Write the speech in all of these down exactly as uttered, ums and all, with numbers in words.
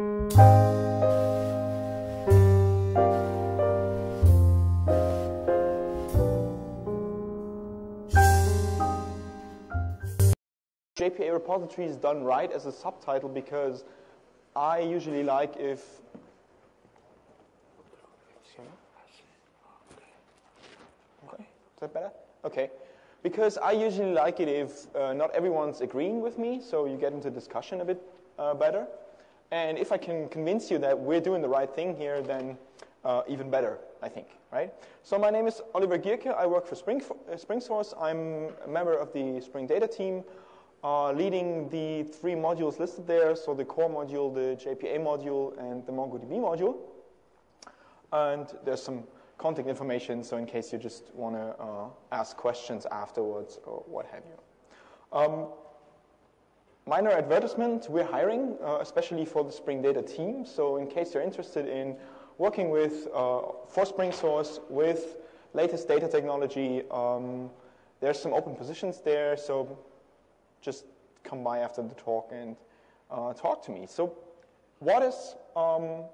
J P A repository is done right as a subtitle because I usually like if sorry. Okay. Is that better? Okay. Because I usually like it if uh, not everyone's agreeing with me, so you get into discussion a bit uh, better. And if I can convince you that we're doing the right thing here, then uh, even better, I think, right? So my name is Oliver Gierke. I work for Spring, uh, Spring Source. I'm a member of the Spring Data team, uh, leading the three modules listed there, so the core module, the J P A module, and the MongoDB module. And there's some contact information, so in case you just want to uh, ask questions afterwards or what have you. Um, Minor advertisement, we're hiring, uh, especially for the Spring Data team. So in case you're interested in working with, uh, for Spring Source with latest data technology, um, there's some open positions there. So just come by after the talk and uh, talk to me. So what is um,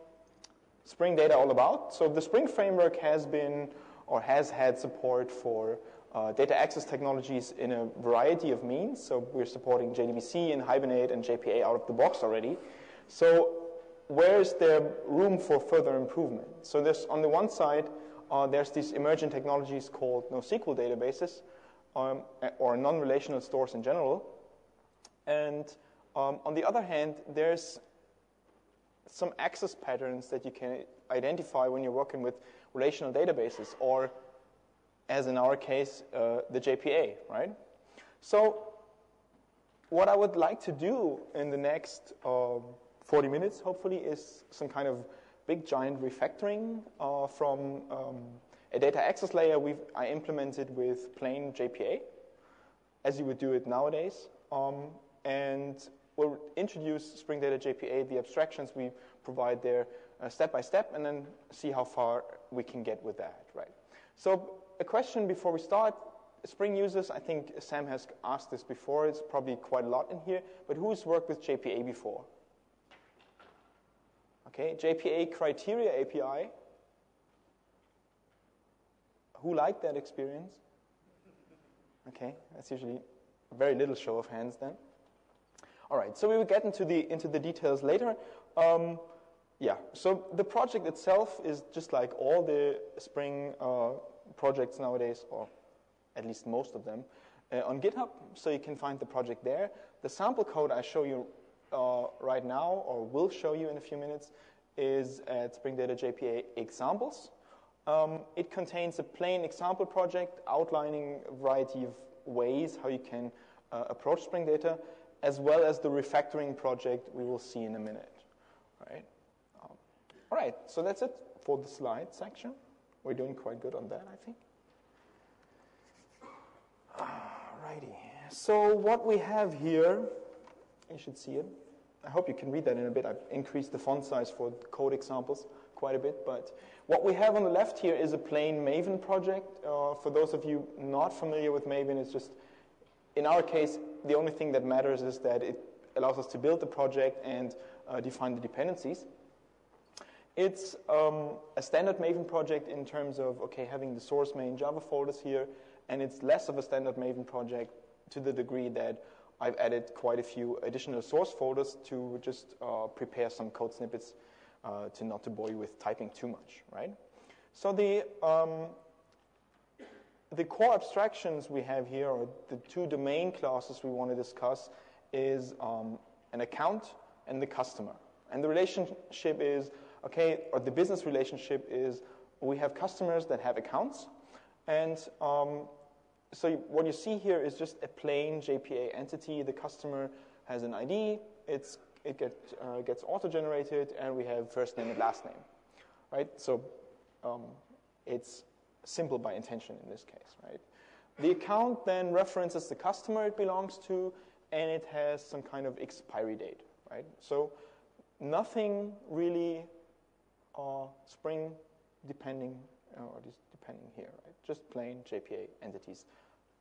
Spring Data all about? So the Spring framework has been or has had support for Uh, data access technologies in a variety of means. So we're supporting J D B C and Hibernate and J P A out of the box already. So where is there room for further improvement? So there's, on the one side, uh, there's these emergent technologies called NoSQL databases um, or non-relational stores in general. And um, on the other hand, there's some access patterns that you can identify when you're working with relational databases or, as in our case, uh, the J P A, right? So what I would like to do in the next uh, forty minutes, hopefully, is some kind of big, giant refactoring uh, from um, a data access layer we've, I implemented with plain J P A, as you would do it nowadays. Um, and we'll introduce Spring Data J P A, the abstractions we provide there, uh, step by step, and then see how far we can get with that, right? So a question before we start, Spring users, I think Sam has asked this before, it's probably quite a lot in here, but who's worked with J P A before? Okay, J P A criteria A P I. Who liked that experience? Okay, that's usually a very little show of hands then. All right, so we will get into the, into the details later. Um, yeah, so the project itself is just like all the Spring uh, projects nowadays, or at least most of them, uh, on GitHub, so you can find the project there. The sample code I show you uh, right now, or will show you in a few minutes, is at Spring Data J P A examples. Um, it contains a plain example project outlining a variety of ways how you can uh, approach Spring Data, as well as the refactoring project we will see in a minute. All right, um, all right, so that's it for the slide section. We're doing quite good on that, I think. Alrighty. So what we have here, you should see it. I hope you can read that in a bit. I've increased the font size for code examples quite a bit. But what we have on the left here is a plain Maven project. Uh, for those of you not familiar with Maven, it's just, in our case, the only thing that matters is that it allows us to build the project and uh, define the dependencies. It's um, a standard Maven project in terms of, okay, having the source main Java folders here, and it's less of a standard Maven project to the degree that I've added quite a few additional source folders to just uh, prepare some code snippets uh, to not to bore you with typing too much, right? So the, um, the core abstractions we have here, or the two domain classes we want to discuss, is um, an account and the customer. And the relationship is, okay, or the business relationship is we have customers that have accounts. And um, so you, what you see here is just a plain J P A entity. The customer has an I D. It's, it get, uh, gets auto-generated. And we have first name and last name. Right? So um, it's simple by intention in this case. Right? The account then references the customer it belongs to. And it has some kind of expiry date. Right? So nothing really Uh, Spring depending, uh, or just depending here, right? Just plain J P A entities,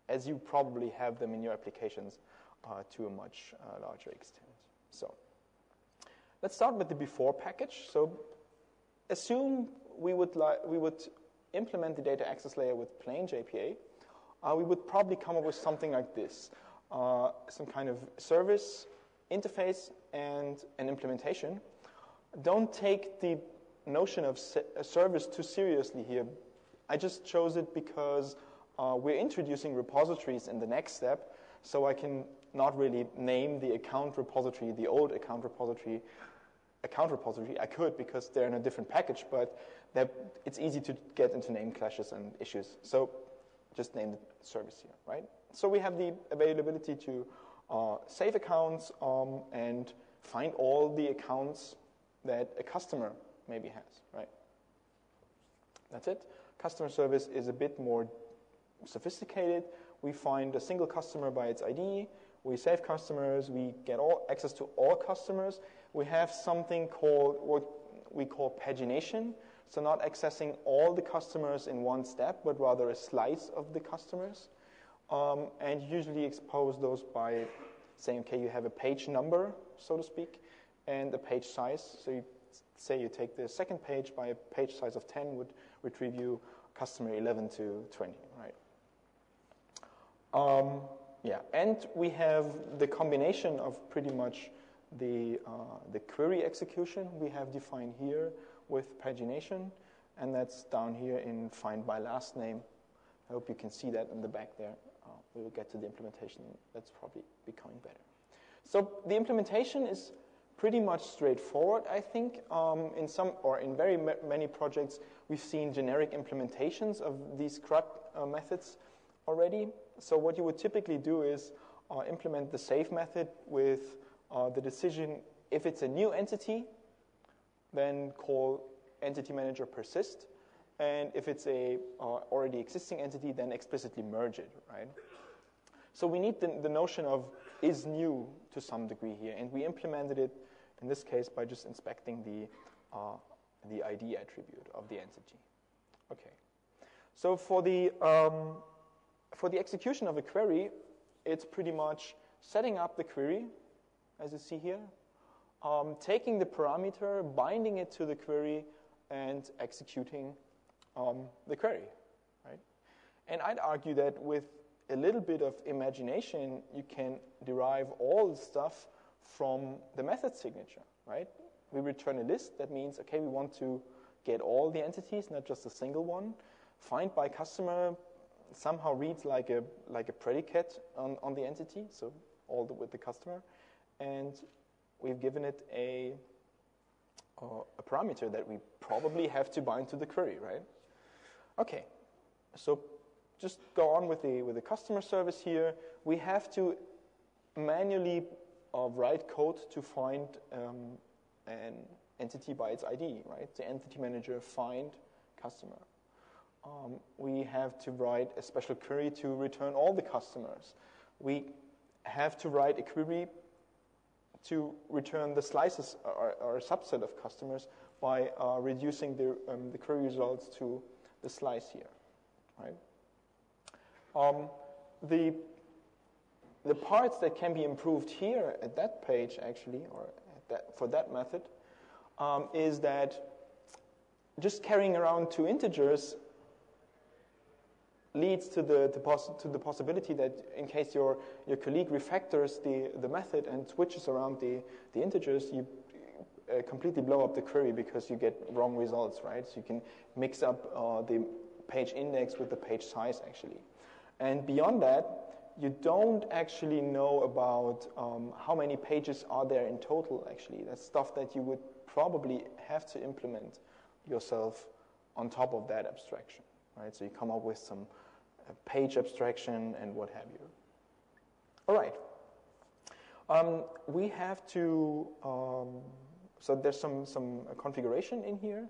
as you probably have them in your applications uh, to a much uh, larger extent. So Let's start with the before package. So assume we would, li we would implement the data access layer with plain J P A. Uh, we would probably come up with something like this, uh, some kind of service, interface, and an implementation. Don't take the notion of se service too seriously here. I just chose it because uh, we're introducing repositories in the next step, so I can not really name the account repository, the old account repository, account repository. I could because they're in a different package, but it's easy to get into name clashes and issues. So just name the service here, right? So we have the availability to uh, save accounts um, and find all the accounts that a customer maybe has, right? That's it. Customer service is a bit more sophisticated. We find a single customer by its I D. We save customers. We get all access to all customers. We have something called what we call pagination. So not accessing all the customers in one step, but rather a slice of the customers. Um, and usually expose those by saying, okay, you have a page number, so to speak, and a page size. So you say you take the second page by a page size of ten would retrieve you customer eleven to twenty, right? Um, yeah, and we have the combination of pretty much the, uh, the query execution we have defined here with pagination, and that's down here in find by last name. I hope you can see that in the back there. Uh, we will get to the implementation. That's probably becoming better. So the implementation is pretty much straightforward, I think. Um, in some or in very ma many projects, we've seen generic implementations of these CRUD uh, methods already. So what you would typically do is uh, implement the save method with uh, the decision if it's a new entity, then call entity manager persist, and if it's a uh, already existing entity, then explicitly merge it, right? So we need the, the notion of is new to some degree here, and we implemented it in this case by just inspecting the uh, the I D attribute of the entity. Okay. So for the um, for the execution of a query, it's pretty much setting up the query, as you see here. Um, taking the parameter, binding it to the query, and executing um, the query, right? And I'd argue that with a little bit of imagination, you can derive all the stuff from the method signature, right? We return a list. That means, okay, we want to get all the entities, not just a single one. Find by customer somehow reads like a like a predicate on, on the entity, so all the, with the customer, and we've given it a, uh, a parameter that we probably have to bind to the query, right? Okay, so just go on with the, with the customer service here. We have to manually uh, write code to find um, an entity by its I D, right? The entity manager find customer. Um, we have to write a special query to return all the customers. We have to write a query to return the slices or, or a subset of customers by uh, reducing the, um, the query results to the slice here, right? Um, the, the parts that can be improved here at that page, actually, or at that, for that method, um, is that just carrying around two integers leads to the, the, poss to the possibility that in case your, your colleague refactors the, the method and switches around the, the integers, you uh, completely blow up the query because you get wrong results, right? So you can mix up uh, the page index with the page size, actually. And beyond that, you don't actually know about um, how many pages are there in total, actually. That's stuff that you would probably have to implement yourself on top of that abstraction, right? So you come up with some page abstraction and what have you. All right. Um, we have to, um, so there's some, some configuration in here.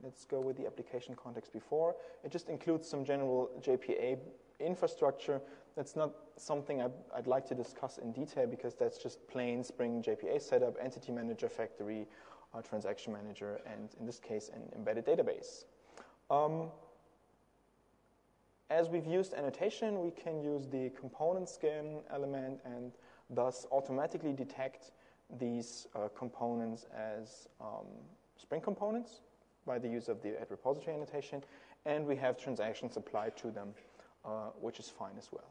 Let's go with the application context before. It just includes some general J P A infrastructure. That's not something I'd, I'd like to discuss in detail because that's just plain Spring J P A setup, entity manager, factory, uh, transaction manager, and in this case, an embedded database. Um, As we've used annotation, we can use the component scan element and thus automatically detect these uh, components as um, Spring components by the use of the add repository annotation, and we have transactions applied to them, uh, which is fine as well.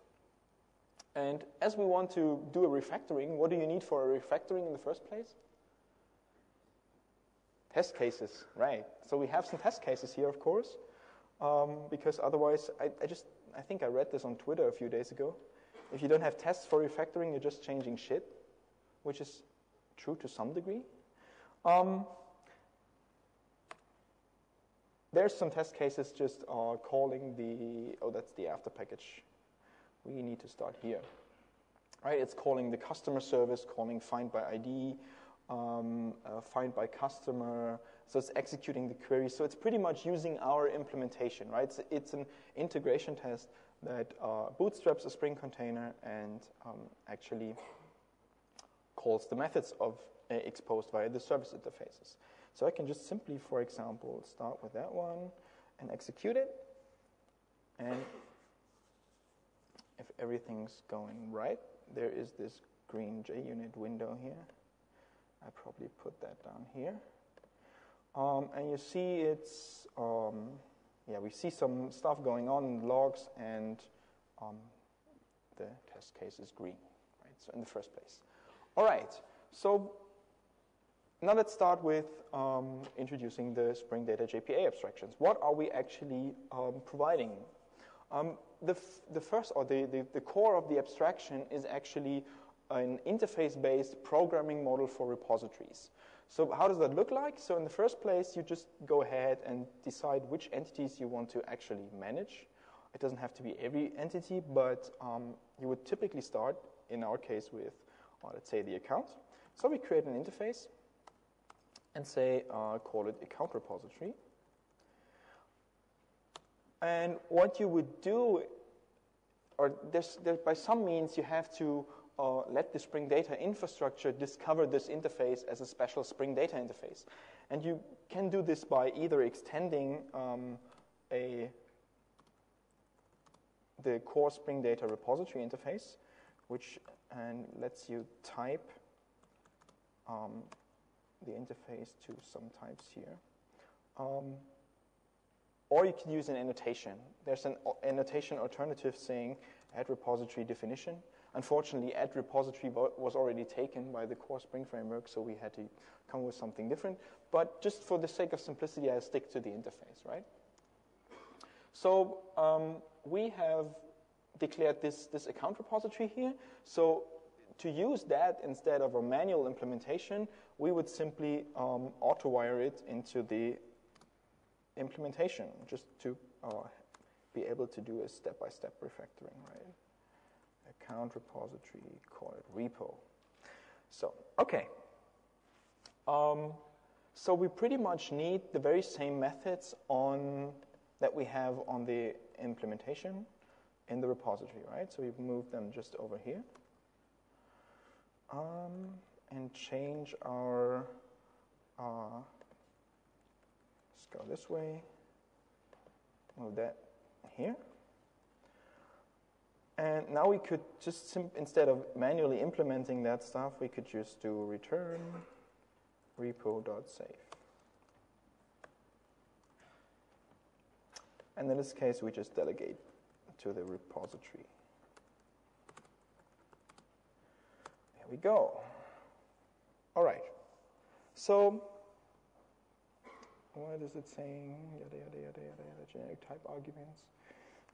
And as we want to do a refactoring, what do you need for a refactoring in the first place? Test cases, right. So we have some test cases here, of course, um, because otherwise, I, I just, I think I read this on Twitter a few days ago. If you don't have tests for refactoring, you're just changing shit, which is true to some degree. Um, there's some test cases just uh, calling the, oh, that's the after package. We need to start here. Right, it's calling the customer service, calling find by I D, um, uh, find by customer, so it's executing the query. So it's pretty much using our implementation, right? So it's an integration test that uh, bootstraps a Spring container and um, actually calls the methods of uh, exposed via the service interfaces. So I can just simply, for example, start with that one and execute it. And if everything's going right, there is this green JUnit window here. I probably put that down here. Um, and you see it's, um, yeah, we see some stuff going on, logs, and um, the test case is green, right? So in the first place. All right, so now let's start with um, introducing the Spring Data J P A abstractions. What are we actually um, providing? Um, the, f the first, or the, the, the core of the abstraction is actually an interface-based programming model for repositories. So how does that look like? So in the first place, you just go ahead and decide which entities you want to actually manage. It doesn't have to be every entity, but um, you would typically start, in our case, with Or let's say the account. So we create an interface and say, uh, call it account repository. And what you would do, or there's, there, by some means you have to uh, let the Spring Data infrastructure discover this interface as a special Spring Data interface. And you can do this by either extending um, a, the core Spring Data repository interface, which and lets you type um, the interface to some types here. Um, or you can use an annotation. There's an annotation alternative saying add repository definition. Unfortunately, add repository was already taken by the core Spring framework, so we had to come with something different. But just for the sake of simplicity, I'll stick to the interface, right? So um, we have declared this, this account repository here. So to use that instead of a manual implementation, we would simply um, auto-wire it into the implementation just to uh, be able to do a step-by-step refactoring, right? Account repository, call it repo. So, okay. Um, so we pretty much need the very same methods on that we have on the implementation in the repository, right? So we've moved them just over here. Um, and change our, uh, let's go this way, move that here. And now we could just, sim instead of manually implementing that stuff, we could just do return repo.save. And in this case, we just delegate to the repository. There we go. All right. So, what is it saying? Yada, yada, yada, yada, yada, generic type arguments,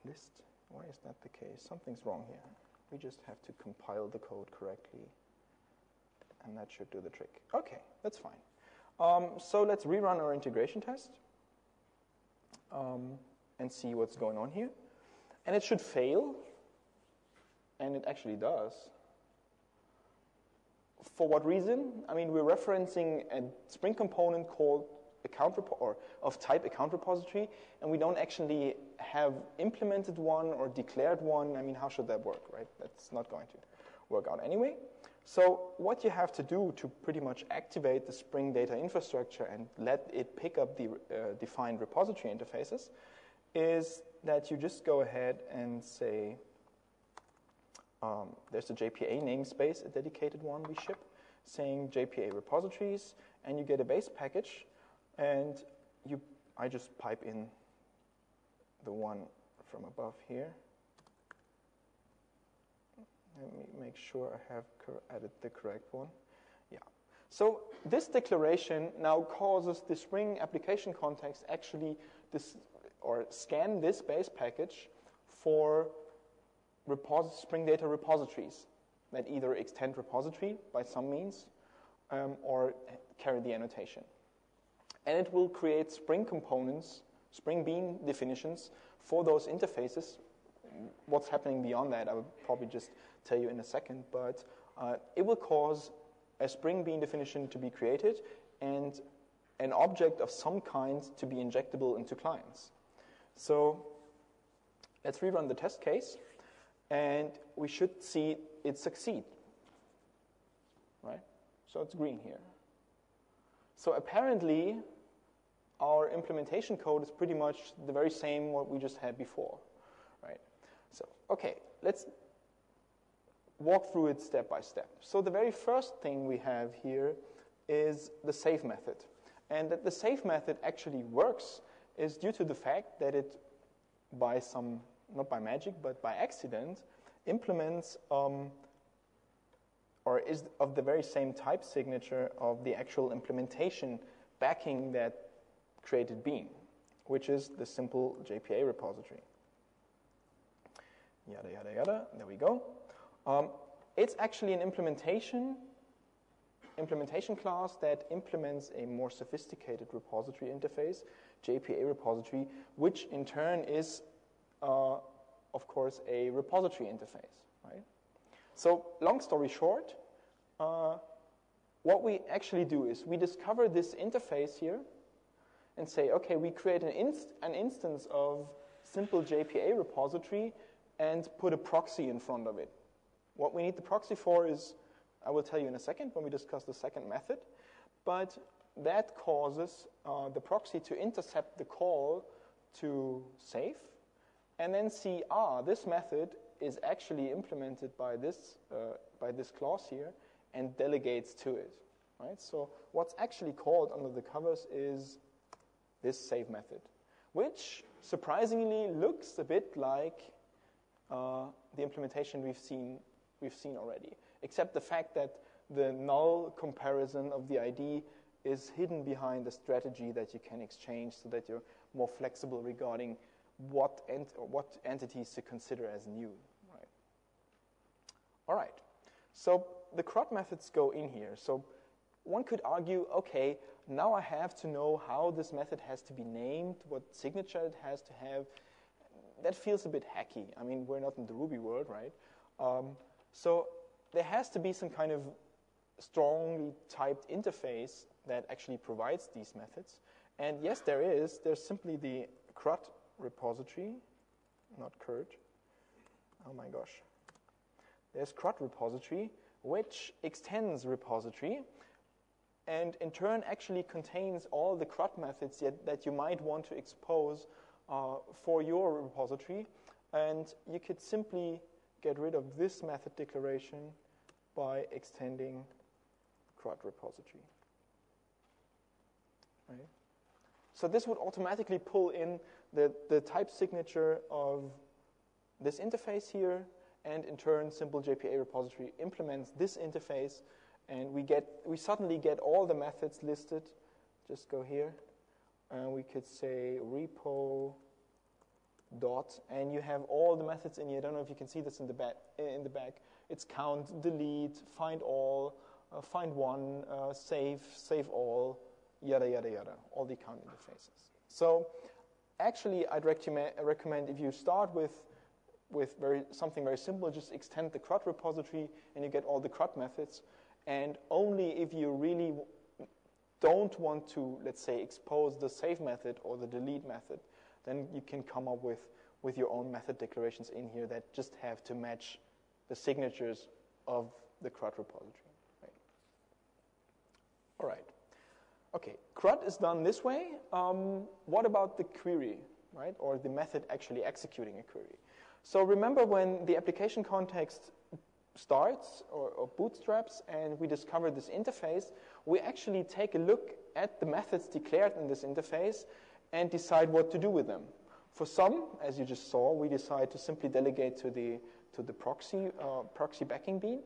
list. Why is that the case? Something's wrong here. We just have to compile the code correctly, and that should do the trick. Okay, that's fine. Um, so let's rerun our integration test um, and see what's going on here. And it should fail, and it actually does. For what reason? I mean, we're referencing a Spring component called account repo or of type account repository, and we don't actually have implemented one or declared one. I mean, how should that work, right? That's not going to work out anyway. So what you have to do to pretty much activate the Spring Data infrastructure and let it pick up the uh, defined repository interfaces is that you just go ahead and say, um, there's a J P A namespace, a dedicated one we ship. saying J P A repositories, and you get a base package, and you, I just pipe in the one from above here. Let me make sure I have added the correct one. Yeah. So this declaration now causes the Spring application context actually this or scan this base package for Spring Data repositories that either extend repository by some means um, or carry the annotation. And it will create Spring components, Spring bean definitions for those interfaces. What's happening beyond that, I will probably just tell you in a second, but uh, it will cause a Spring bean definition to be created and an object of some kind to be injectable into clients. So let's rerun the test case, and we should see it succeed, right? So it's green here. So apparently, our implementation code is pretty much the very same what we just had before, right? So, okay, let's walk through it step by step. So the very first thing we have here is the save method. And that the save method actually works is due to the fact that it, by some, not by magic, but by accident, implements um, or is of the very same type signature of the actual implementation backing that created bean, which is the simple J P A repository. Yada, yada, yada, there we go. Um, it's actually an implementation, implementation class that implements a more sophisticated repository interface, J P A repository, which in turn is, uh, of course, a repository interface, right? So long story short, uh, what we actually do is we discover this interface here and say, okay, we create an, inst an instance of simple J P A repository and put a proxy in front of it. What we need the proxy for is, I will tell you in a second when we discuss the second method, but that causes uh, the proxy to intercept the call to save and then see, ah, this method is actually implemented by this, uh, by this clause here and delegates to it, right? So what's actually called under the covers is this save method, which surprisingly looks a bit like uh, the implementation we've seen, we've seen already, except the fact that the null comparison of the I D is hidden behind a strategy that you can exchange so that you're more flexible regarding what, ent what entities to consider as new, right? All right, so the CRUD methods go in here. So one could argue, okay, now I have to know how this method has to be named, what signature it has to have. That feels a bit hacky. I mean, we're not in the Ruby world, right? Um, so there has to be some kind of strongly typed interface that actually provides these methods. And yes, there is. There's simply the CRUD repository, not curd. Oh my gosh. There's CRUD repository, which extends repository, and in turn actually contains all the CRUD methods yet that you might want to expose uh, for your repository. And you could simply get rid of this method declaration by extending CRUD repository. Right? So this would automatically pull in the, the type signature of this interface here, and in turn, simple J P A repository implements this interface, and we get we suddenly get all the methods listed. Just go here, and we could say repo dot, and you have all the methods in here. I don't know if you can see this in the back. In the back, it's count, delete, find all, uh, find one, uh, save, save all, yada yada yada. All the count interfaces. So actually, I'd recommend if you start with with very, something very simple, just extend the CRUD repository and you get all the CRUD methods. And only if you really don't want to, let's say, expose the save method or the delete method, then you can come up with, with your own method declarations in here that just have to match the signatures of the CRUD repository. Right. All right. Okay, CRUD is done this way. Um, what about the query, right? Or the method actually executing a query? So remember when the application context starts or, or bootstraps and we discover this interface, we actually take a look at the methods declared in this interface and decide what to do with them. For some, as you just saw, we decide to simply delegate to the, to the proxy, uh, proxy backing bean.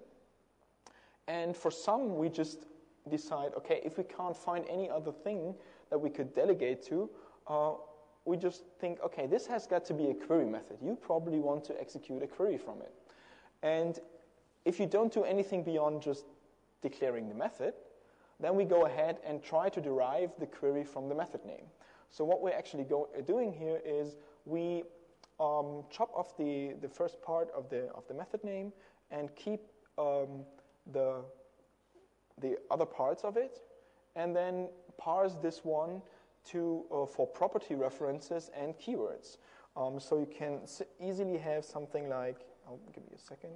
And for some, we just decide, okay, if we can't find any other thing that we could delegate to, uh, we just think, okay, this has got to be a query method. You probably want to execute a query from it. And if you don't do anything beyond just declaring the method, then we go ahead and try to derive the query from the method name. So what we're actually go doing here is we um, chop off the, the first part of the, of the method name and keep um, the, the other parts of it, and then parse this one to, uh, for property references and keywords. Um, so you can s easily have something like, I'll give you a second,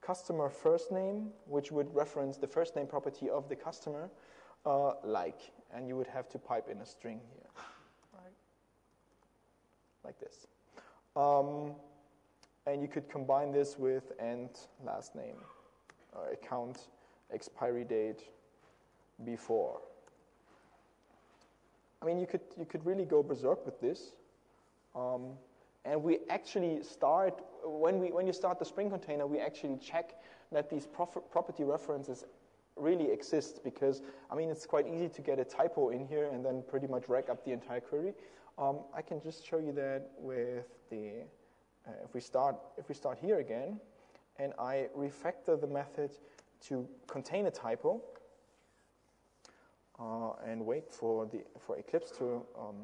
customer first name, which would reference the first name property of the customer, uh, like, and you would have to pipe in a string here, right, like this. Um, and you could combine this with and last name, uh, account, expiry date, before. I mean, you could, you could really go berserk with this. Um, and we actually start, when, we, when you start the Spring container, we actually check that these property references really exist, because, I mean, it's quite easy to get a typo in here and then pretty much rack up the entire query. Um, I can just show you that with the, uh, if, we start, if we start here again, and I refactor the method to contain a typo, Uh, and wait for, the, for Eclipse to um,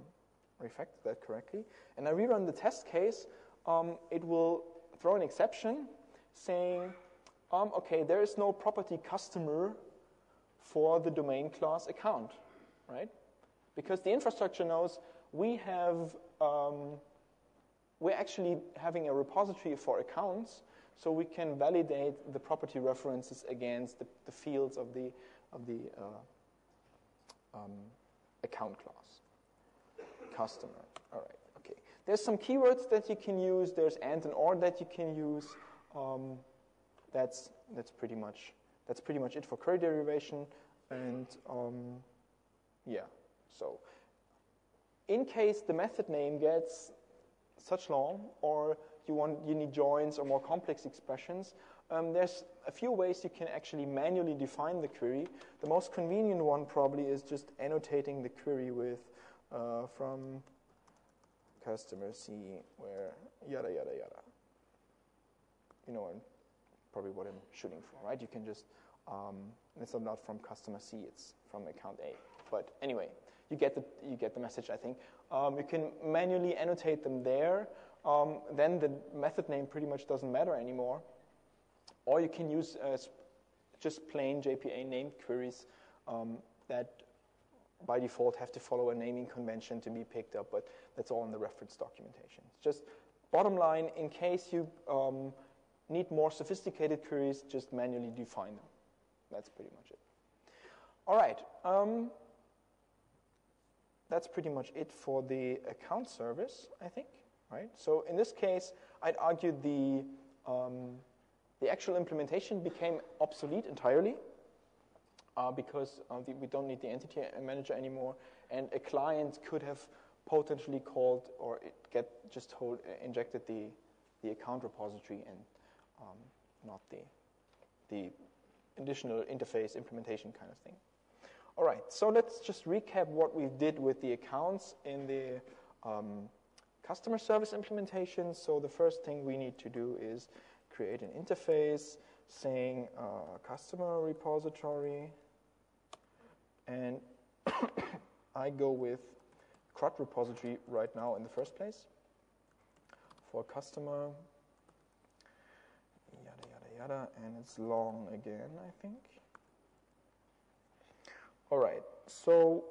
refactor that correctly. And I rerun the test case. Um, it will throw an exception saying, um, okay, there is no property customer for the domain class account, right? Because the infrastructure knows we have, um, we're actually having a repository for accounts, so we can validate the property references against the, the fields of the, of the uh, Um, account class, customer, all right, okay. There's some keywords that you can use, there's and and or that you can use. Um, that's, that's, pretty much, that's pretty much it for query derivation, and um, yeah, so in case the method name gets such long, or you, want, you need joins or more complex expressions, Um, there's a few ways you can actually manually define the query. The most convenient one probably is just annotating the query with uh, from customer C where yada, yada, yada. You know, I'm probably what I'm shooting for, right? You can just, um, it's not from customer C, it's from account A. But anyway, you get the, you get the message, I think. Um, you can manually annotate them there. Um, then the method name pretty much doesn't matter anymore. Or you can use uh, just plain J P A named queries um, that by default have to follow a naming convention to be picked up, but that's all in the reference documentation. Just bottom line, in case you um, need more sophisticated queries, just manually define them. That's pretty much it. All right. Um, that's pretty much it for the account service, I think, right? So in this case, I'd argue the... Um, The actual implementation became obsolete entirely uh, because uh, the, we don't need the entity manager anymore, and a client could have potentially called or it get just hold, uh, injected the, the account repository and um, not the, the additional interface implementation kind of thing. All right, so let's just recap what we did with the accounts in the um, customer service implementation. So the first thing we need to do is create an interface saying uh, customer repository, and I go with CRUD repository right now in the first place for customer, yada, yada, yada, and it's long again, I think. All right, so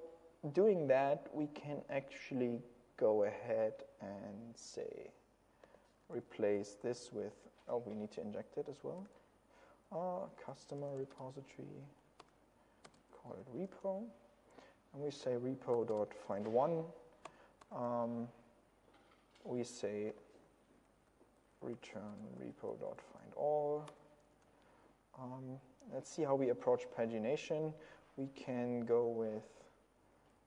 doing that, we can actually go ahead and say, replace this with, oh, we need to inject it as well. Uh, customer repository, call it repo. And we say repo.find one. Um, we say return repo.findAll. Um, let's see how we approach pagination. We can go with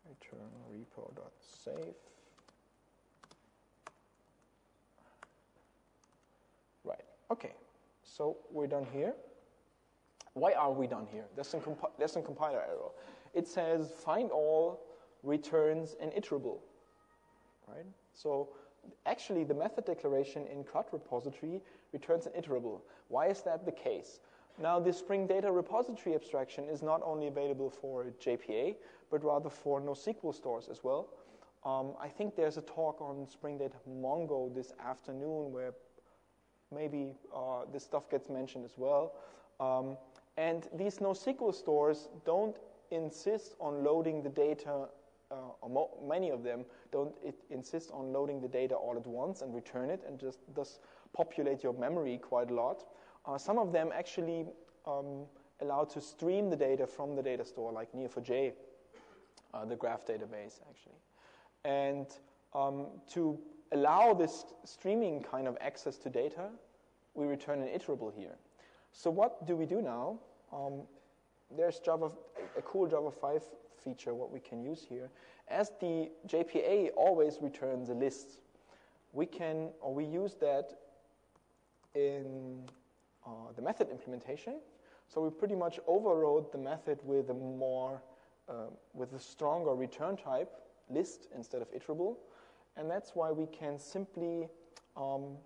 return repo.save. Right, okay, so we're done here. Why are we done here? That's a compi- that's a compiler error. It says find all returns an iterable, right? So actually the method declaration in CRUD repository returns an iterable. Why is that the case? Now the Spring Data repository abstraction is not only available for J P A, but rather for NoSQL stores as well. Um, I think there's a talk on Spring Data Mongo this afternoon where maybe uh, this stuff gets mentioned as well. Um, and these NoSQL stores don't insist on loading the data, uh, or mo many of them don't it insist on loading the data all at once and return it and just thus populate your memory quite a lot. Uh, some of them actually um, allow to stream the data from the data store, like Neo four J, uh, the graph database, actually. And um, to allow this streaming kind of access to data, we return an iterable here. So what do we do now? Um, there's Java, a cool Java five feature, what we can use here. As the J P A always returns a list, we can, or we use that in uh, the method implementation. So we pretty much overrode the method with a more, uh, with a stronger return type, list instead of iterable. And that's why we can simply um,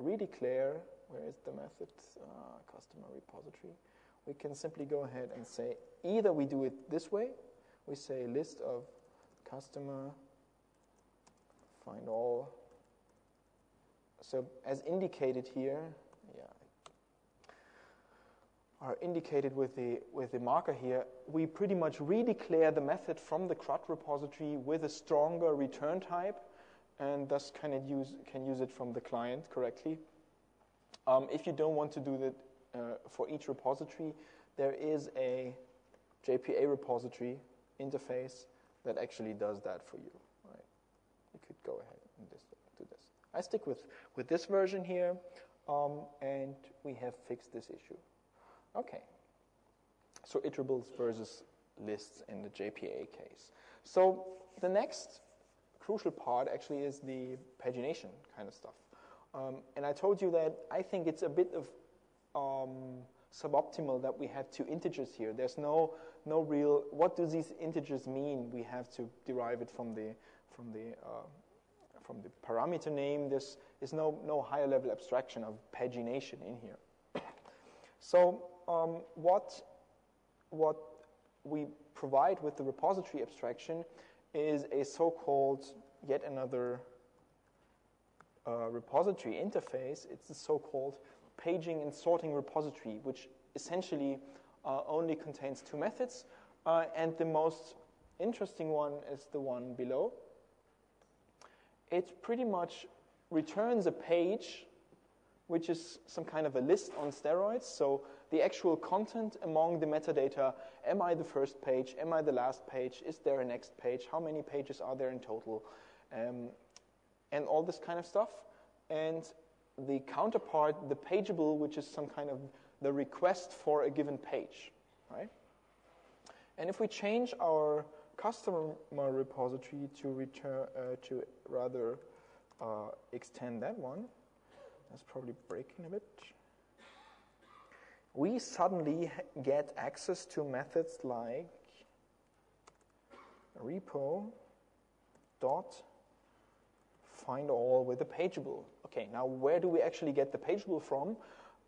redeclare, where is the method, uh, customer repository. We can simply go ahead and say, either we do it this way, we say list of customer, find all. So as indicated here, yeah, are indicated with the, with the marker here, we pretty much redeclare the method from the CRUD repository with a stronger return type, and thus can, it use, can use it from the client correctly. Um, if you don't want to do that uh, for each repository, there is a J P A repository interface that actually does that for you. Right? You could go ahead and just do this. I stick with, with this version here, um, and we have fixed this issue. Okay. So iterables versus lists in the J P A case. So the next crucial part actually is the pagination kind of stuff. Um, and I told you that I think it's a bit of um, suboptimal that we have two integers here. There's no no real. What do these integers mean? We have to derive it from the from the uh, from the parameter name. There's there's no no higher level abstraction of pagination in here. So um, what what we provide with the repository abstraction is a so-called yet another. Uh, repository interface. It's the so-called paging and sorting repository, which essentially uh, only contains two methods, uh, and the most interesting one is the one below. It pretty much returns a page, which is some kind of a list on steroids, so the actual content among the metadata. Am I the first page? Am I the last page? Is there a next page? How many pages are there in total? Um, and all this kind of stuff, and the counterpart, the pageable, which is some kind of the request for a given page, right? And if we change our customer repository to return, uh, to rather uh, extend that one, that's probably breaking a bit, we suddenly get access to methods like repo dot find all with a pageable. Okay, now where do we actually get the pageable from?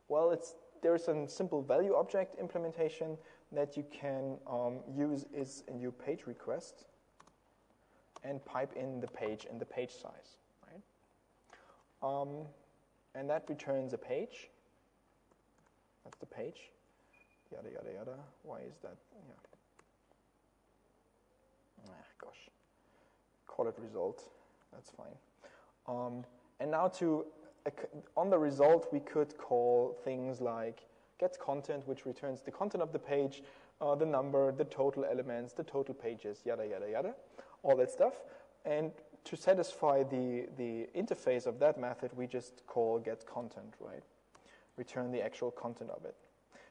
Well, it's, there is a simple value object implementation that you can um, use is a new page request and pipe in the page and the page size, right? Um, and that returns a page. That's the page. Yada, yada, yada. Why is that? Yeah. Ah, gosh. Call it result. That's fine. Um, and now to, uh, on the result, we could call things like get content, which returns the content of the page, uh, the number, the total elements, the total pages, yada, yada, yada, all that stuff. And to satisfy the, the interface of that method, we just call get content, right? Return the actual content of it.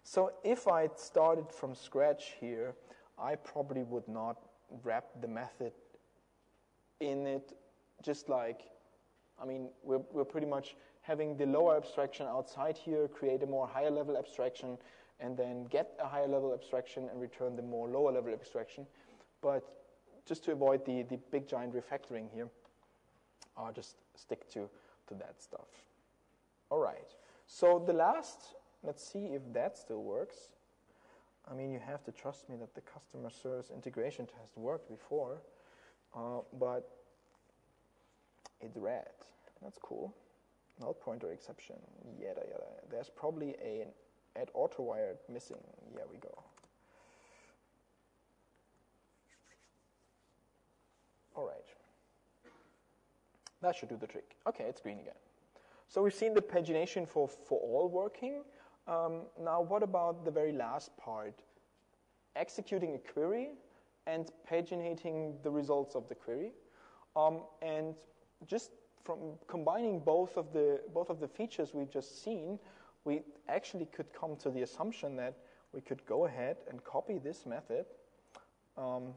So if I started from scratch here, I probably would not wrap the method in it, just like, I mean, we're, we're pretty much having the lower abstraction outside here, create a more higher level abstraction, and then get a higher level abstraction and return the more lower level abstraction. But just to avoid the, the big giant refactoring here, I'll just stick to, to that stuff. All right, so the last, let's see if that still works. I mean, you have to trust me that the customer service integration test worked before, uh, but it read, that's cool. Null pointer exception, yada yada. There's probably a, an add auto wired missing. Here we go. All right. That should do the trick. Okay, it's green again. So we've seen the pagination for, for all working. Um, now what about the very last part? Executing a query and paginating the results of the query. Um, and just from combining both of the both of the features we've just seen, we actually could come to the assumption that we could go ahead and copy this method um,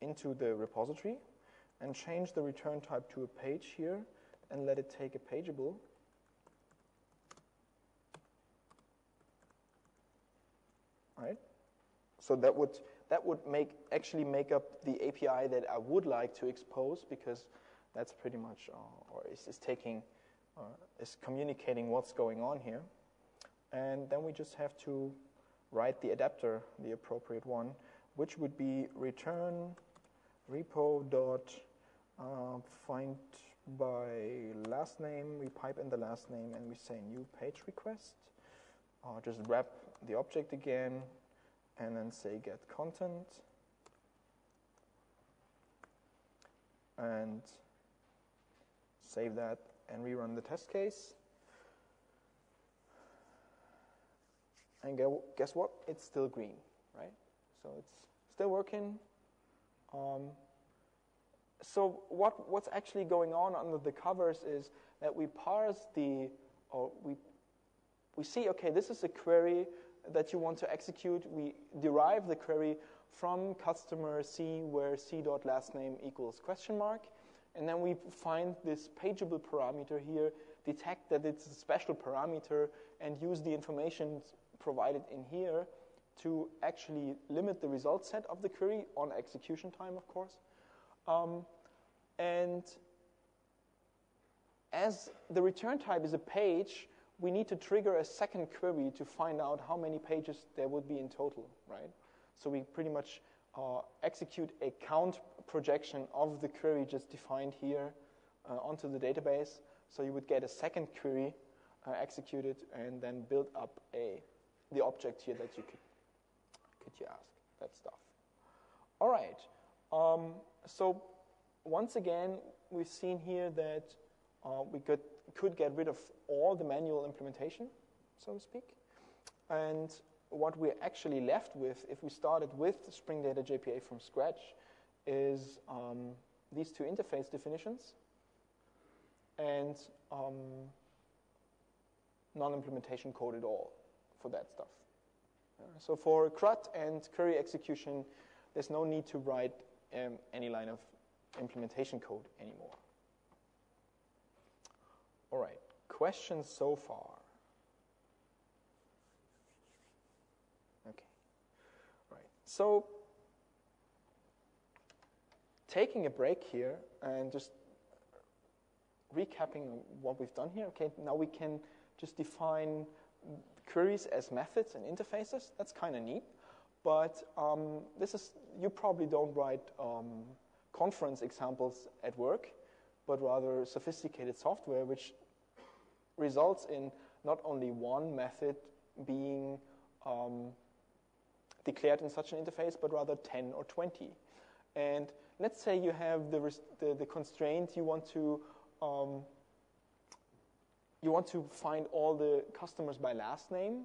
into the repository and change the return type to a page here and let it take a pageable. All right. So that would that would make actually make up the A P I that I would like to expose, because that's pretty much, uh, or is, is taking, uh, is communicating what's going on here. And then we just have to write the adapter, the appropriate one, which would be return repo dot uh, find by last name. We pipe in the last name and we say new page request. Uh, just wrap the object again and then say get content. And save that and rerun the test case. And guess what? It's still green, right? So it's still working. Um, so what what's actually going on under the covers is that we parse the, or we we see, okay, this is a query that you want to execute. We derive the query from customer C, where C dot last name equals question mark. And then we find this pageable parameter here, detect that it's a special parameter, and use the information provided in here to actually limit the result set of the query on execution time, of course. Um, and as the return type is a page, we need to trigger a second query to find out how many pages there would be in total, right? So we pretty much uh, execute a count projection of the query just defined here uh, onto the database. So you would get a second query uh, executed and then build up a the object here that you could, could you ask that stuff. All right. Um, so once again, we've seen here that uh, we could, could get rid of all the manual implementation, so to speak. And what we're actually left with, if we started with Spring Data J P A from scratch, is um, these two interface definitions and um, non-implementation code at all for that stuff. Uh, so for CRUD and query execution, there's no need to write um, any line of implementation code anymore. All right, questions so far? Okay, right, so taking a break here and just recapping what we've done here. Okay, now we can just define queries as methods and interfaces. That's kind of neat, but um, this is, you probably don't write um, conference examples at work, but rather sophisticated software, which results in not only one method being um, declared in such an interface, but rather ten or twenty. And let's say you have the, the, the constraint you want to um, you want to find all the customers by last name,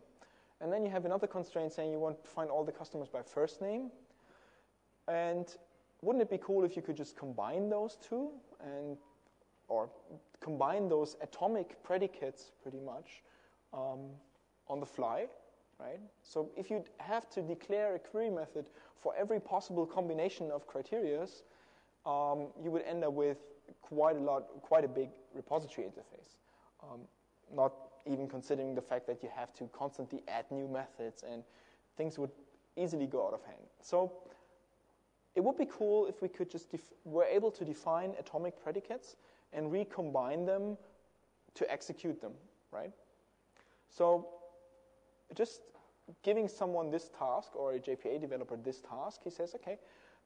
and then you have another constraint saying you want to find all the customers by first name. And wouldn't it be cool if you could just combine those two, and or combine those atomic predicates pretty much um, on the fly, right? So if you have to declare a query method for every possible combination of criteria, um, you would end up with quite a lot, quite a big repository interface. Um, not even considering the fact that you have to constantly add new methods, and things would easily go out of hand. So it would be cool if we could just def were able to define atomic predicates and recombine them to execute them, right? So just giving someone this task, or a J P A developer this task, he says, okay,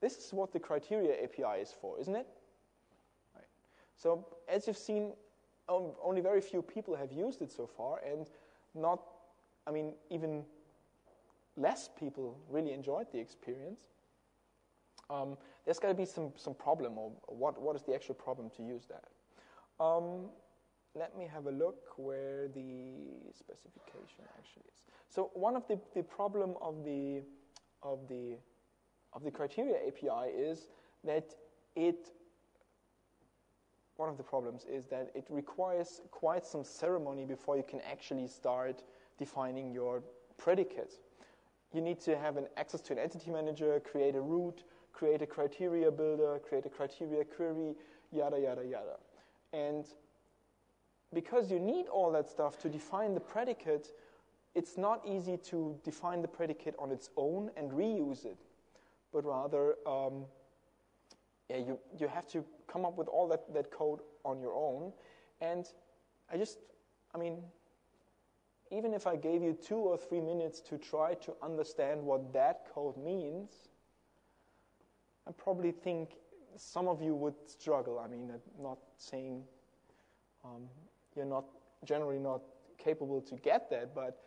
this is what the criteria A P I is for, isn't it? Right. So as you've seen, um, only very few people have used it so far, and not, I mean, even less people really enjoyed the experience. Um, there's got to be some, some problem, or what, what is the actual problem to use that? Um, let me have a look where the specification actually is. So one of the, the problem of the, of, the, of the criteria A P I is that it, one of the problems is that it requires quite some ceremony before you can actually start defining your predicates. You need to have an access to an entity manager, create a root, create a criteria builder, create a criteria query, yada, yada, yada. And because you need all that stuff to define the predicate, it's not easy to define the predicate on its own and reuse it. But rather, um, yeah, you, you have to come up with all that, that code on your own. And I just, I mean, even if I gave you two or three minutes to try to understand what that code means, I probably think some of you would struggle. I mean, I'm not saying um, you're not generally not capable to get that, but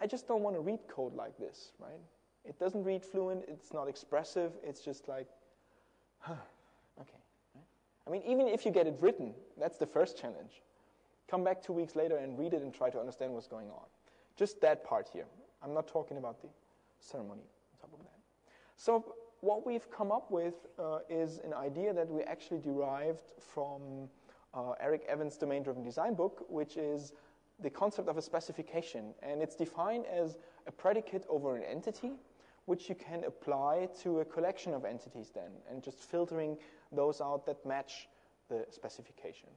I just don't want to read code like this, right? It doesn't read fluent. It's not expressive. It's just like, huh, okay. Right? I mean, even if you get it written, that's the first challenge. Come back two weeks later and read it and try to understand what's going on. Just that part here. I'm not talking about the ceremony on top of that. So what we've come up with uh, is an idea that we actually derived from uh, Eric Evans' domain-driven design book, which is the concept of a specification. And it's defined as a predicate over an entity, which you can apply to a collection of entities then, and just filtering those out that match the specification.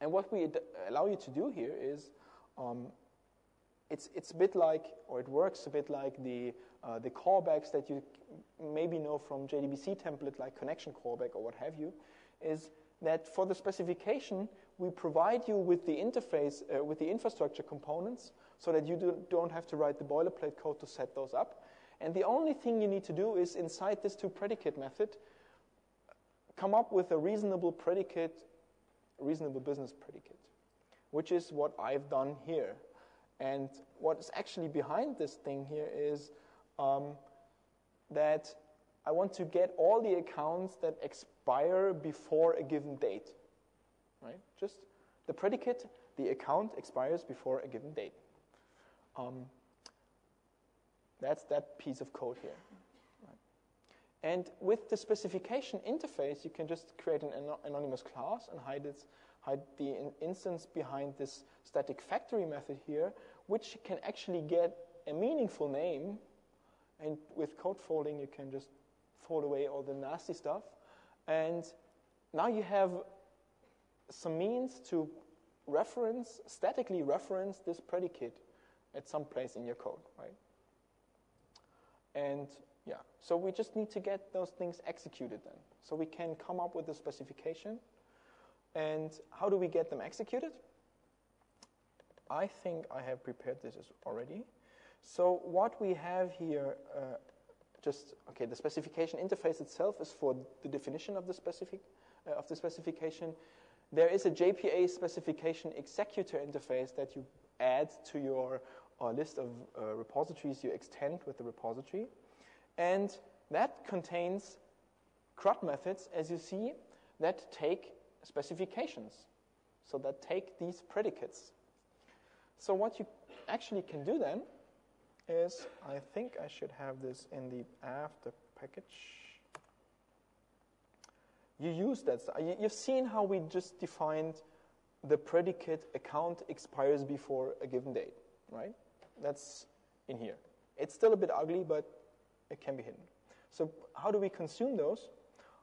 And what we allow you to do here is, um, it's, it's a bit like, or it works a bit like the, uh, the callbacks that you maybe know from J D B C template, like connection callback or what have you, is that for the specification, we provide you with the interface, uh, with the infrastructure components, so that you do, don't have to write the boilerplate code to set those up. And the only thing you need to do is, inside this toPredicate method, come up with a reasonable predicate reasonable business predicate, which is what I've done here. And what's actually behind this thing here is um, that I want to get all the accounts that expire before a given date, right? Just the predicate, the account expires before a given date. Um, that's that piece of code here. And with the specification interface, you can just create an anonymous class and hide, its, hide the in instance behind this static factory method here, which can actually get a meaningful name. And with code folding, you can just fold away all the nasty stuff. And now you have some means to reference, statically reference this predicate at some place in your code, right? And yeah, so we just need to get those things executed then. So we can come up with the specification. And how do we get them executed? I think I have prepared this already. So what we have here, uh, just, okay, the specification interface itself is for the definition of the, specific, uh, of the specification. There is a J P A specification executor interface that you add to your uh, list of uh, repositories you extend with the repository. And that contains CRUD methods, as you see, that take specifications, so that take these predicates. So what you actually can do then is, I think I should have this in the after package. You use that. You've seen how we just defined the predicate account expires before a given date, right? That's in here. It's still a bit ugly, but it can be hidden. So how do we consume those?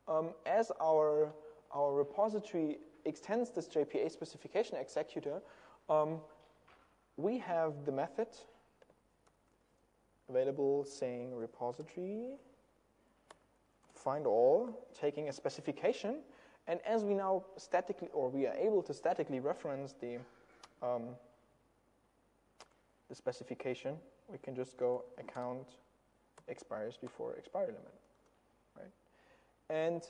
Um, as our, our repository extends this J P A specification executor, um, we have the method available saying repository, find all, taking a specification. And as we now statically, or we are able to statically reference the, um, the specification, we can just go account expires before expiry limit, right? And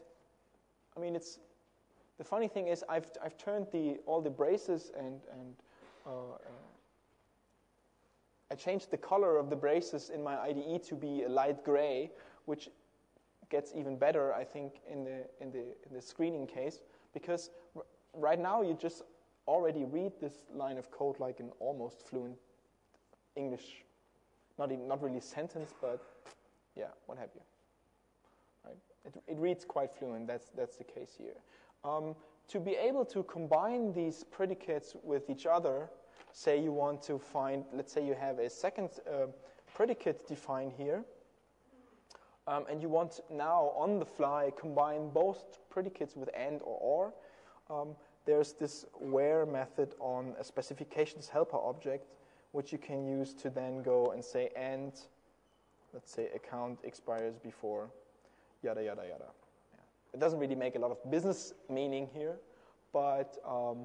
I mean, it's, the funny thing is I've, I've turned the, all the braces and, and uh, uh, I changed the color of the braces in my I D E to be a light gray, which gets even better, I think, in the, in the, in the screening case, because r right now you just already read this line of code like an almost fluent English, not, even, not really sentence, but yeah, what have you. Right? It, it reads quite fluent, that's, that's the case here. Um, to be able to combine these predicates with each other, say you want to find, let's say you have a second uh, predicate defined here, um, and you want now on the fly combine both predicates with and or or, um, there's this where method on a specifications helper object, which you can use to then go and say and, let's say account expires before, yada, yada, yada. Yeah. It doesn't really make a lot of business meaning here, but um,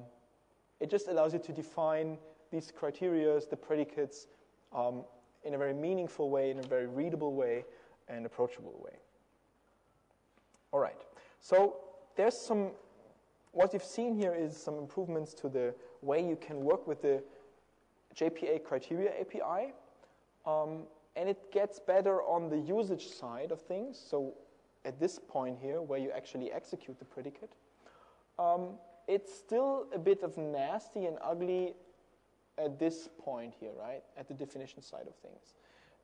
it just allows you to define these criteria, the predicates, um, in a very meaningful way, in a very readable way, and approachable way. All right, so there's some, what you've seen here is some improvements to the way you can work with the J P A criteria A P I, um, and it gets better on the usage side of things, so at this point here where you actually execute the predicate. Um, it's still a bit of nasty and ugly at this point here, right, at the definition side of things.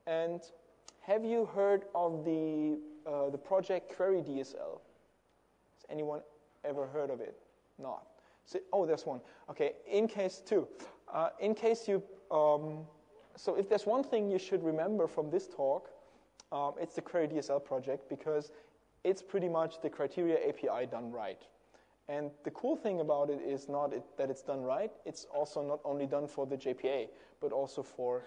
And have you heard of the, uh, the project Query D S L? Has anyone ever heard of it? Not. So, oh, there's one. Okay, in case two. Uh, in case you, um, so if there's one thing you should remember from this talk, um, it's the Query D S L project, because it's pretty much the criteria A P I done right. And the cool thing about it is not it, that it's done right, it's also not only done for the J P A, but also for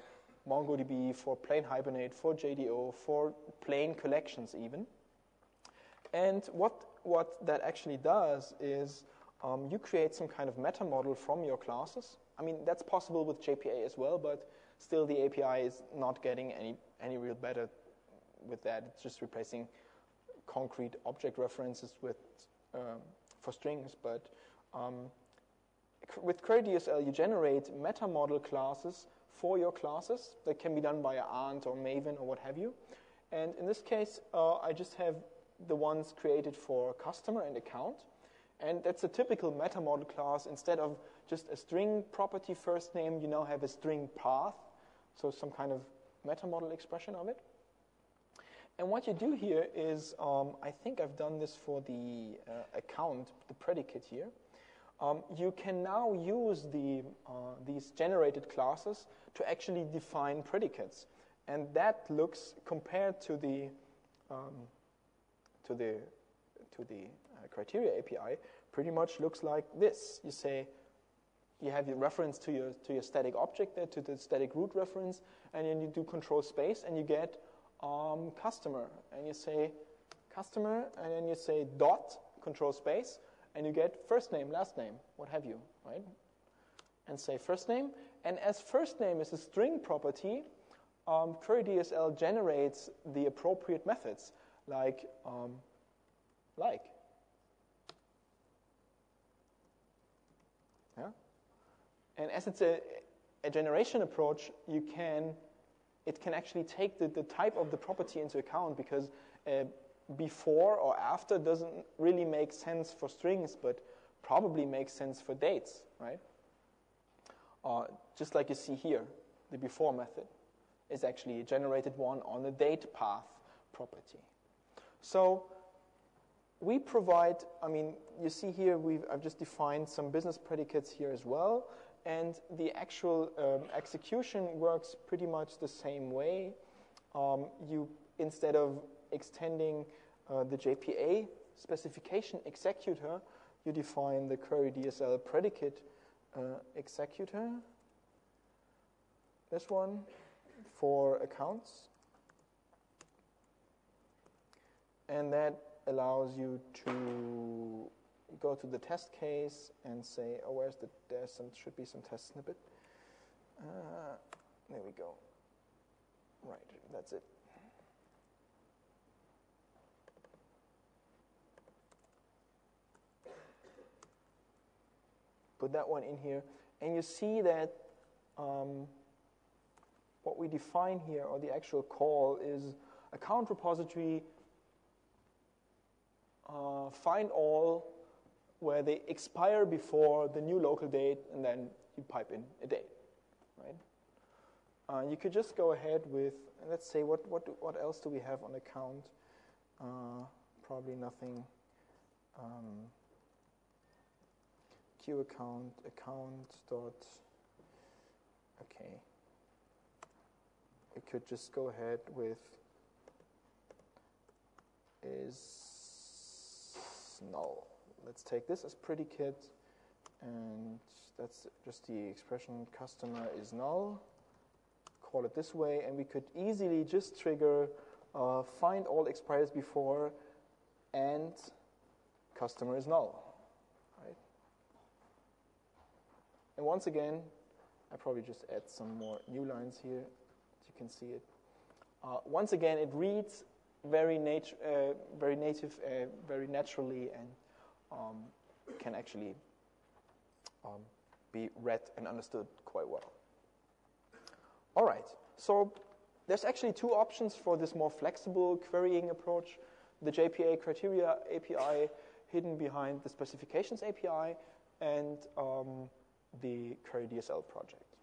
MongoDB, for plain Hibernate, for J D O, for plain collections even. And what, what that actually does is um, you create some kind of meta model from your classes. I mean, that's possible with J P A as well, but still the A P I is not getting any, any real better with that. It's just replacing concrete object references with, um, for strings. But um, with Query D S L, you generate meta model classes for your classes that can be done by Arndt or Maven or what have you. And in this case, uh, I just have the ones created for customer and account. And that's a typical meta model class. Instead of just a string property first name, you now have a string path, so some kind of meta model expression of it. And what you do here is, um, I think I've done this for the uh, account, the predicate here. Um, you can now use the, uh, these generated classes to actually define predicates. And that looks, compared to the, um, to the, to the uh, criteria A P I, pretty much looks like this. You say, you have your reference to your, to your static object there, to the static root reference, and then you do control space, and you get um, customer. And you say customer, and then you say dot, control space, and you get first name, last name, what have you, right? And say first name. And as first name is a string property, um, Query D S L generates the appropriate methods, like um, like. Yeah? And as it's a, a generation approach, you can, it can actually take the, the type of the property into account, because uh, before or after doesn't really make sense for strings, but probably makes sense for dates, right? Uh, just like you see here, the before method is actually a generated one on the date path property. So we provide, I mean, you see here, we've, I've just defined some business predicates here as well, and the actual um, execution works pretty much the same way. Um, you, instead of extending uh, the J P A specification executor, you define the query D S L predicate uh, executor, this one, for accounts. And that allows you to go to the test case and say, oh, where's the, there's some, should be some test snippet. Uh, there we go. Right, that's it. Put that one in here. And you see that um, what we define here, or the actual call, is account repository, uh, find all, where they expire before the new local date, and then you pipe in a date, right? Uh, you could just go ahead with, and let's say, what what do, what else do we have on account? Uh, probably nothing. Um, Q account account dot. Okay. We could just go ahead with is null. Let's take this as predicate, and that's just the expression customer is null. Call it this way, and we could easily just trigger uh, find all expires before and customer is null. Right? And once again, I probably just add some more new lines here. You can see it. Uh, once again, it reads very, nat uh, very native, uh, very naturally, and Um, can actually um, be read and understood quite well. All right, so there's actually two options for this more flexible querying approach, the J P A criteria A P I hidden behind the specifications A P I, and um, the query D S L project.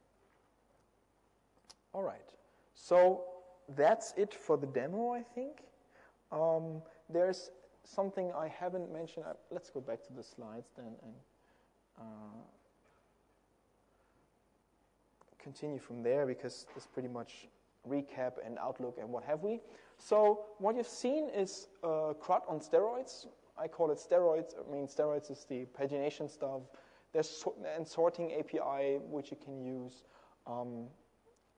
All right, so that's it for the demo, I think. Um, there's something I haven't mentioned. Uh, let's go back to the slides then and uh, continue from there, because this pretty much recap and outlook and what have we. So what you've seen is uh, CRUD on steroids. I call it steroids. I mean, steroids is the pagination stuff. There's so and sorting A P I, which you can use. Um,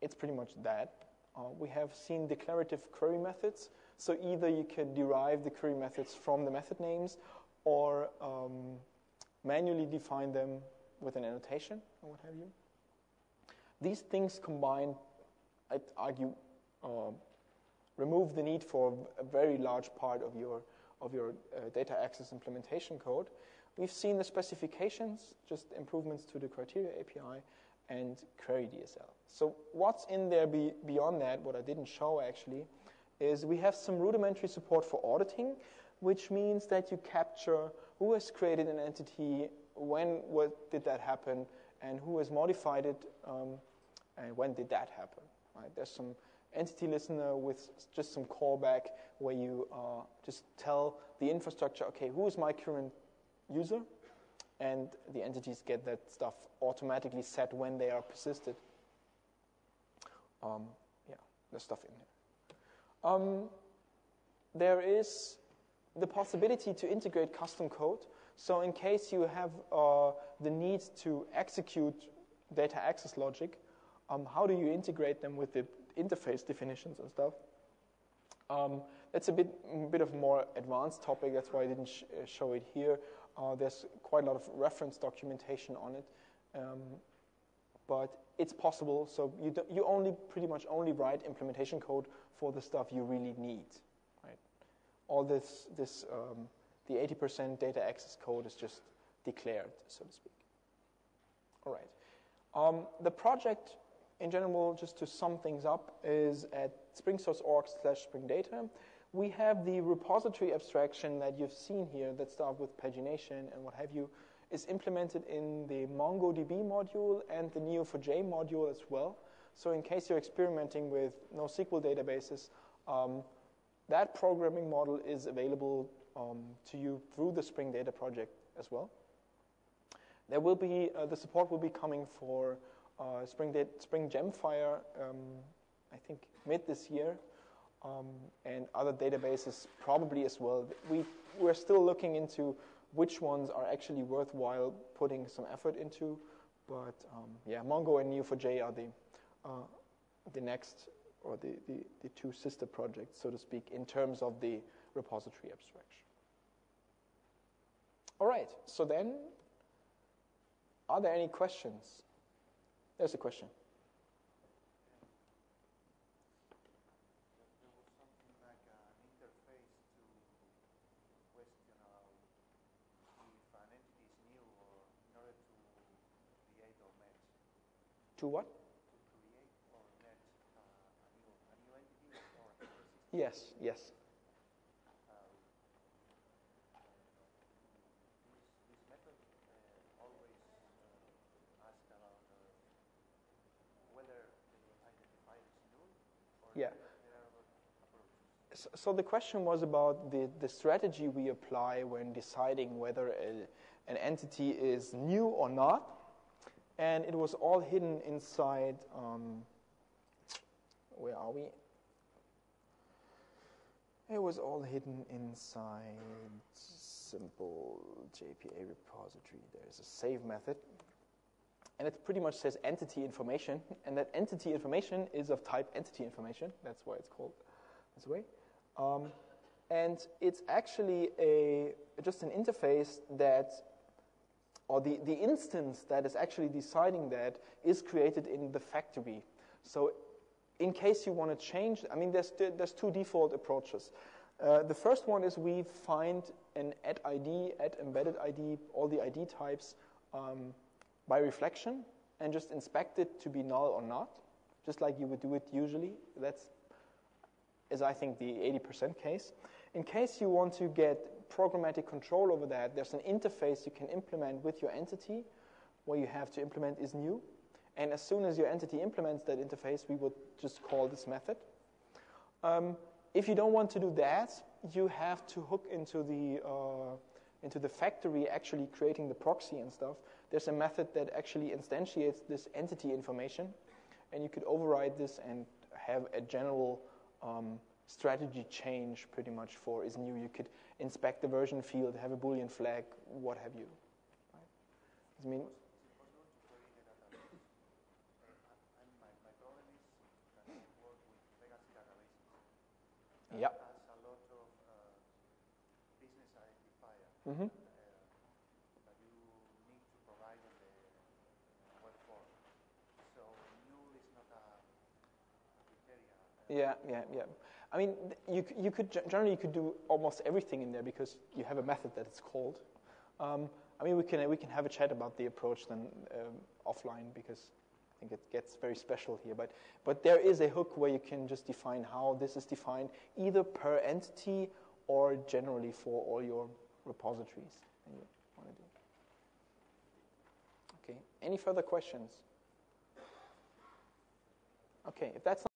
it's pretty much that. Uh, we have seen declarative query methods. So either you can derive the query methods from the method names, or um, manually define them with an annotation or what have you. These things combined, I'd argue, uh, remove the need for a very large part of your, of your uh, data access implementation code. We've seen the specifications, just improvements to the criteria A P I, and query D S L. So what's in there be beyond that, what I didn't show actually, is we have some rudimentary support for auditing, which means that you capture who has created an entity, when what did that happen, and who has modified it, um, and when did that happen. Right? There's some entity listener with just some callback where you uh, just tell the infrastructure, okay, who is my current user? And the entities get that stuff automatically set when they are persisted. Um, yeah, there's stuff in there. Um, there is the possibility to integrate custom code. So in case you have uh, the need to execute data access logic, um, how do you integrate them with the interface definitions and stuff? Um, that's a bit, bit of a more advanced topic. That's why I didn't sh show it here. Uh, there's quite a lot of reference documentation on it. Um, but it's possible, so you, do, you only pretty much only write implementation code for the stuff you really need, right? All this, this um, the eighty percent data access code is just declared, so to speak. All right. Um, the project, in general, just to sum things up, is at springsource dot org slash springdata. We have the repository abstraction that you've seen here that starts with pagination and what have you, is implemented in the MongoDB module and the Neo four j module as well. So in case you're experimenting with NoSQL databases, um, that programming model is available um, to you through the Spring Data project as well. There will be, uh, the support will be coming for uh, Spring Data, Spring GemFire, um, I think mid this year, um, and other databases probably as well. We, we're still looking into which ones are actually worthwhile putting some effort into, but um, yeah, Mongo and Neo four j are the, uh, the next, or the, the, the two sister projects, so to speak, in terms of the repository abstraction. All right, so then, are there any questions? There's a question. To what? To create or net uh, a, new, a new entity or a Yes, yes. Um, this, this method uh, always uh, asks about uh, whether the identifier is null or yeah. there are approaches. So, so the question was about the, the strategy we apply when deciding whether a, an entity is new or not. And it was all hidden inside, um, where are we? It was all hidden inside simple J P A repository. There's a save method. And it pretty much says entity information. And that entity information is of type entity information. That's why it's called this way. Um, and it's actually a just an interface that, or the, the instance that is actually deciding that is created in the factory. So in case you want to change, I mean, there's, there's two default approaches. Uh, the first one is we find an at I D, at embedded I D, all the I D types um, by reflection and just inspect it to be null or not, just like you would do it usually. That's, is I think, the eighty percent case. In case you want to get programmatic control over that, there's an interface you can implement with your entity. What you have to implement is new. And as soon as your entity implements that interface, we would just call this method. Um, if you don't want to do that, you have to hook into the, uh, into the factory actually creating the proxy and stuff. There's a method that actually instantiates this entity information. And you could override this and have a general um, strategy change pretty much for is new. You could inspect the version field, have a Boolean flag, what have you. Right? I mean, yeah. It has a lot of uh, business identifier mm-hmm. uh, that you need to provide in the web form. So null is not a criteria. Yeah, yeah, yeah. I mean, you, you could, generally you could do almost everything in there because you have a method that it's called. Um, I mean, we can, we can have a chat about the approach then um, offline because I think it gets very special here. But, but there is a hook where you can just define how this is defined either per entity or generally for all your repositories that you want to do. Okay, any further questions? Okay, if that's not